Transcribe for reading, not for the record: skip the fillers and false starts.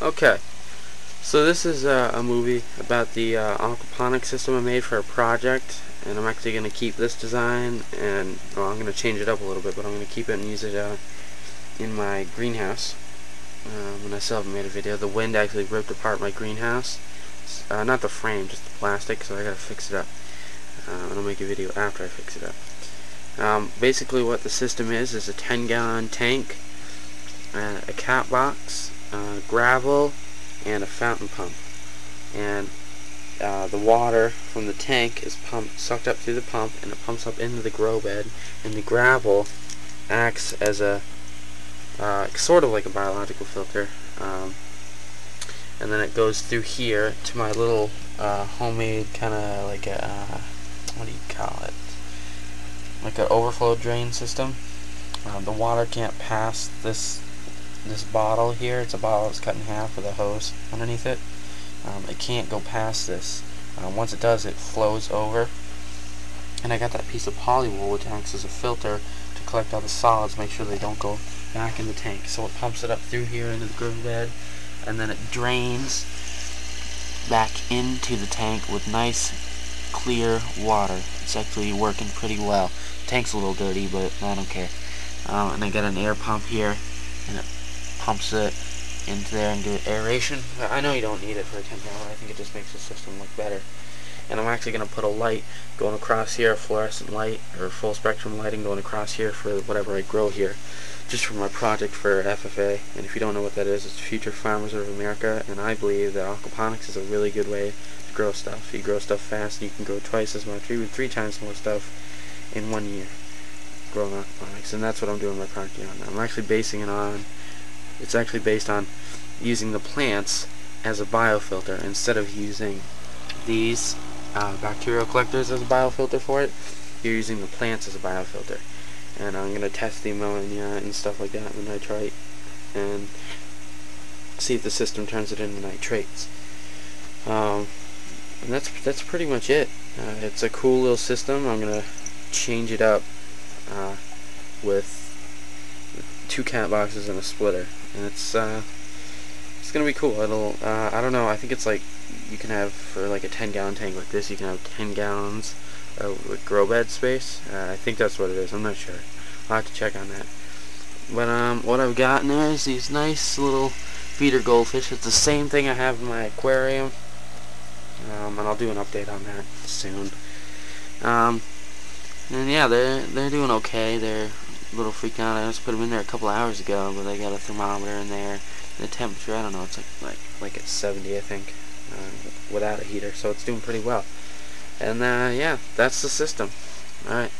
Okay, so this is a movie about the aquaponic system I made for a project, and I'm actually going to keep this design, and well, I'm going to change it up a little bit, but I'm going to keep it and use it in my greenhouse. And I still haven't made a video. The wind actually ripped apart my greenhouse, not the frame, just the plastic, so I gotta fix it up, and I'll make a video after I fix it up. Basically what the system is a 10-gallon tank, a cat box, gravel, and a fountain pump, and the water from the tank is sucked up through the pump, and it pumps up into the grow bed, and the gravel acts as a sort of like a biological filter, and then it goes through here to my little homemade kind of like a what do you call it, like an overflow drain system. The water can't pass this bottle here. It's a bottle that's cut in half with a hose underneath it. It can't go past this. Once it does, it flows over, and I got that piece of polywool which acts as a filter to collect all the solids, make sure they don't go back in the tank. So it pumps it up through here into the grow bed, and then it drains back into the tank with nice clear water. It's actually working pretty well. The tank's a little dirty, but I don't care. And I got an air pump here, and it pumps it into there and do aeration. I know you don't need it for a 10-gallon. I think it just makes the system look better. And I'm actually going to put a light going across here, a fluorescent light or full spectrum lighting going across here for whatever I grow here, just for my project for FFA. And if you don't know what that is, it's Future Farmers of America, and I believe that aquaponics is a really good way to grow stuff. You grow stuff fast, and you can grow twice as much, even 3 times more stuff in 1 year growing aquaponics, and that's what I'm doing my project on. I'm actually basing it on, it's actually based on using the plants as a biofilter instead of using these bacterial collectors as a biofilter for it. You're using the plants as a biofilter, and I'm going to test the ammonia and stuff like that, and the nitrite, and see if the system turns it into nitrates. And that's pretty much it. It's a cool little system. I'm going to change it up with 2 cat boxes and a splitter, and it's going to be cool. It'll I don't know, I think it's like you can have, for like a 10-gallon tank like this, you can have 10 gallons with grow bed space. I think that's what it is. I'm not sure. I'll have to check on that. But what I've gotten there is these nice little feeder goldfish. It's the same thing I have in my aquarium, and I'll do an update on that soon. And yeah, they're doing okay. They're a little freaking out. I just put them in there a couple hours ago, but they got a thermometer in there. The temperature, I don't know, it's like at 70, I think, without a heater. So it's doing pretty well. And yeah, that's the system. Alright.